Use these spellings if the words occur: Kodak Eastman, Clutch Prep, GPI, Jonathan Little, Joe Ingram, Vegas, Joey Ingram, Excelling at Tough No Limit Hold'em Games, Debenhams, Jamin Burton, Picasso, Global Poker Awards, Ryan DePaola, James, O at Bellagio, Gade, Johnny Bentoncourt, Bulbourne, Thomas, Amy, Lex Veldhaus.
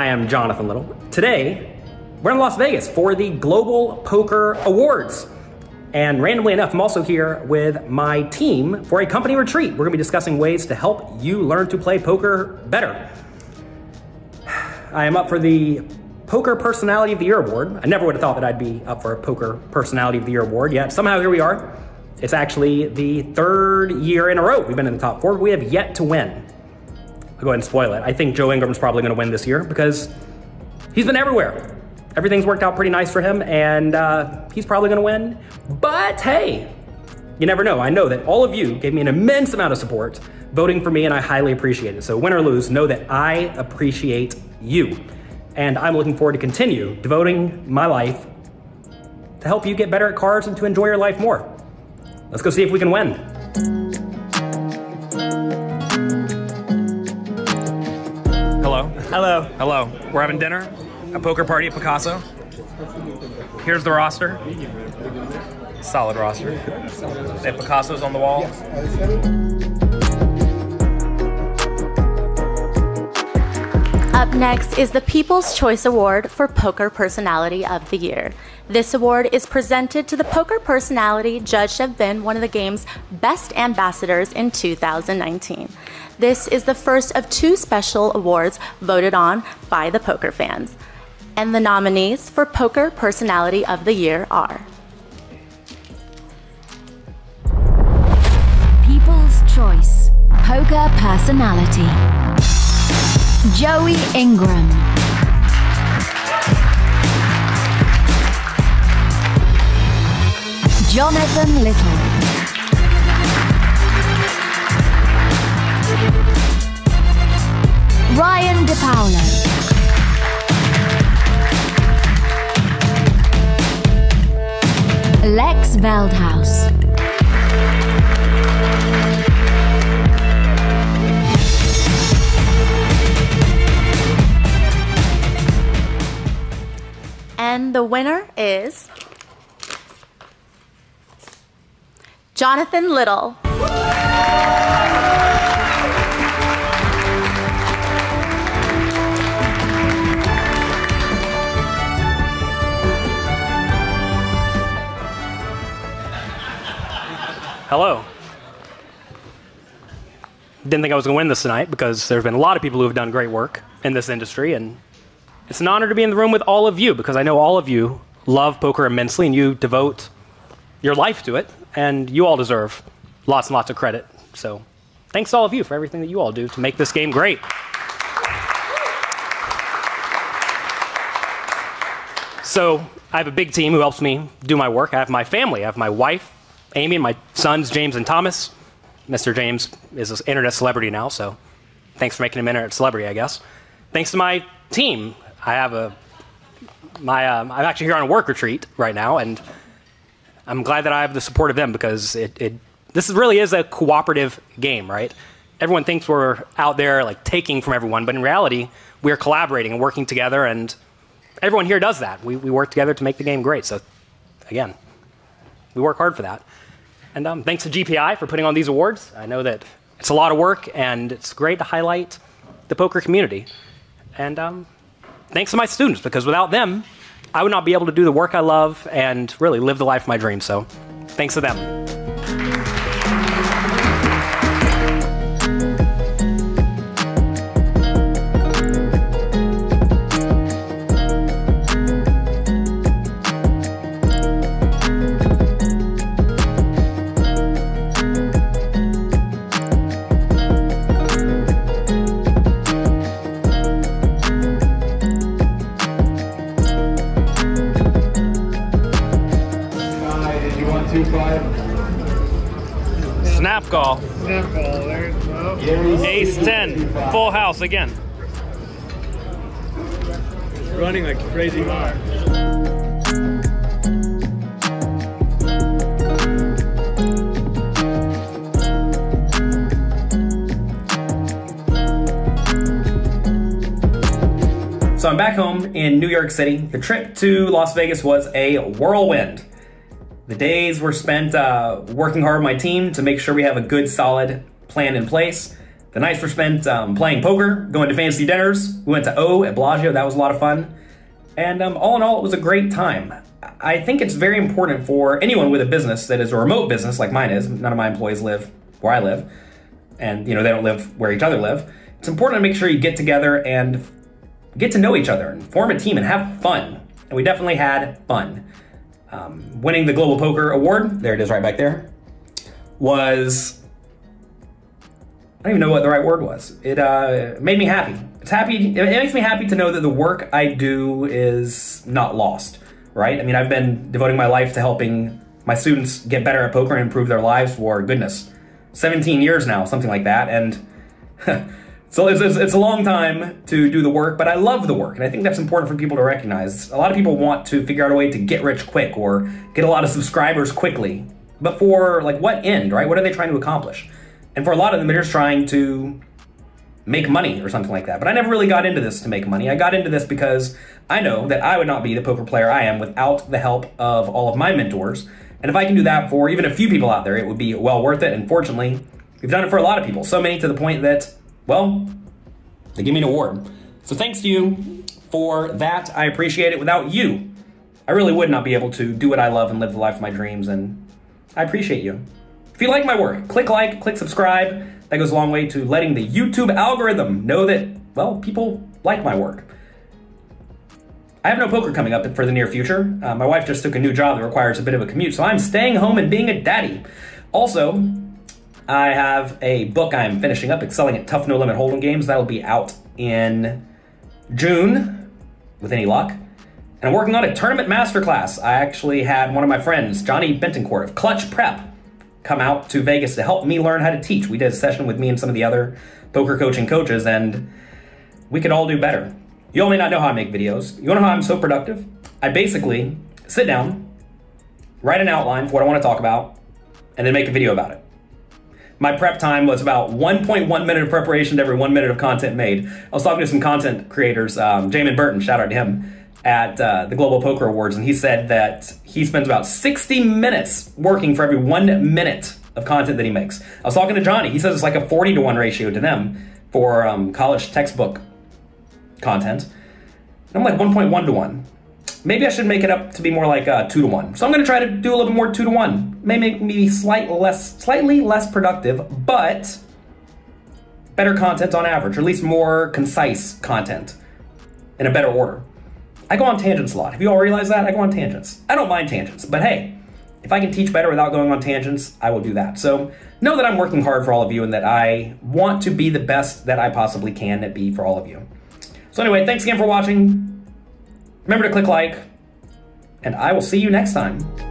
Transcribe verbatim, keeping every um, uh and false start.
I am Jonathan Little. Today, we're in Las Vegas for the Global Poker Awards. And randomly enough, I'm also here with my team for a company retreat. We're gonna be discussing ways to help you learn to play poker better. I am up for the Poker Personality of the Year Award. I never would have thought that I'd be up for a Poker Personality of the Year Award, yet somehow here we are. It's actually the third year in a row we've been in the top four. We have yet to win. I'll go ahead and spoil it. I think Joe Ingram's probably gonna win this year because he's been everywhere. Everything's worked out pretty nice for him, and uh, he's probably gonna win. But hey, you never know. I know that all of you gave me an immense amount of support voting for me, and I highly appreciate it. So win or lose, know that I appreciate you. And I'm looking forward to continue devoting my life to help you get better at cards and to enjoy your life more. Let's go see if we can win. Hello. Hello. Hello. We're having dinner. A poker party at Picasso. Here's the roster. Solid roster. They have Picassos on the wall. Up next is the People's Choice Award for Poker Personality of the Year. This award is presented to the poker personality judged to have been one of the game's best ambassadors in two thousand nineteen. This is the first of two special awards voted on by the poker fans. And the nominees for Poker Personality of the Year are People's Choice Poker Personality, Joey Ingram, Jonathan Little, Ryan DePaola, Lex Veldhaus, and the winner is Jonathan Little. Hello. Didn't think I was going to win this tonight because there have been a lot of people who have done great work in this industry, and it's an honor to be in the room with all of you because I know all of you love poker immensely and you devote your life to it, and you all deserve lots and lots of credit. So thanks to all of you for everything that you all do to make this game great. So I have a big team who helps me do my work. I have my family, I have my wife, Amy, and my sons, James and Thomas. Mister James is an internet celebrity now, so thanks for making him an internet celebrity, I guess. Thanks to my team, I have a, my, um, I'm actually here on a work retreat right now, and I'm glad that I have the support of them because it, it, this really is a cooperative game, right? Everyone thinks we're out there like taking from everyone, but in reality, we're collaborating and working together, and everyone here does that. We, we work together to make the game great, so again, we work hard for that. And um, thanks to G P I for putting on these awards. I know that it's a lot of work, and it's great to highlight the poker community. And um, thanks to my students, because without them, I would not be able to do the work I love and really live the life of my dreams. So thanks to them. Snap call. Snap call, there you go. Ace ten, full house again. It's running like crazy hard. So I'm back home in New York City. The trip to Las Vegas was a whirlwind. The days were spent uh, working hard with my team to make sure we have a good, solid plan in place. The nights were spent um, playing poker, going to fancy dinners. We went to O at Bellagio. That was a lot of fun. And um, all in all, it was a great time. I think it's very important for anyone with a business that is a remote business, like mine is. None of my employees live where I live. And, you know, they don't live where each other live. It's important to make sure you get together and get to know each other and form a team and have fun. And we definitely had fun. Um, winning the Global Poker Award, there it is right back there, was... I don't even know what the right word was. It uh, made me happy. It's happy. It makes me happy to know that the work I do is not lost, right? I mean, I've been devoting my life to helping my students get better at poker and improve their lives for, goodness, seventeen years now, something like that. And so it's, it's, it's a long time to do the work, but I love the work. And I think that's important for people to recognize. A lot of people want to figure out a way to get rich quick or get a lot of subscribers quickly. But for like what end, right? What are they trying to accomplish? And for a lot of them, they're just trying to make money or something like that. But I never really got into this to make money. I got into this because I know that I would not be the poker player I am without the help of all of my mentors. And if I can do that for even a few people out there, it would be well worth it. And fortunately, we've done it for a lot of people. So many to the point that, well, they give me an award. So thanks to you for that. I appreciate it. Without you, I really would not be able to do what I love and live the life of my dreams. And I appreciate you. If you like my work, click like, click subscribe. That goes a long way to letting the YouTube algorithm know that, well, people like my work. I have no poker coming up for the near future. Uh, my wife just took a new job that requires a bit of a commute, so I'm staying home and being a daddy. Also, I have a book I'm finishing up, Excelling at Tough No Limit Hold'em Games. That'll be out in June, with any luck. And I'm working on a tournament masterclass. I actually had one of my friends, Johnny Bentoncourt of Clutch Prep, come out to Vegas to help me learn how to teach. We did a session with me and some of the other poker coaching coaches, and we could all do better. You all may not know how I make videos. You wanna know how I'm so productive? I basically sit down, write an outline for what I wanna talk about, and then make a video about it. My prep time was about one point one minute of preparation to every one minute of content made. I was talking to some content creators, um, Jamin Burton, shout out to him, at uh, the Global Poker Awards, and he said that he spends about sixty minutes working for every one minute of content that he makes. I was talking to Johnny. He says it's like a forty to one ratio to them for um, college textbook content. And I'm like one point one to one. Maybe I should make it up to be more like uh, two to one. So I'm going to try to do a little bit more two to one. May make me slight less, slightly less productive, but better content on average, or at least more concise content in a better order. I go on tangents a lot. Have you all realized that? I go on tangents. I don't mind tangents, but hey, if I can teach better without going on tangents, I will do that. So know that I'm working hard for all of you and that I want to be the best that I possibly can at be for all of you. So anyway, thanks again for watching. Remember to click like, and I will see you next time.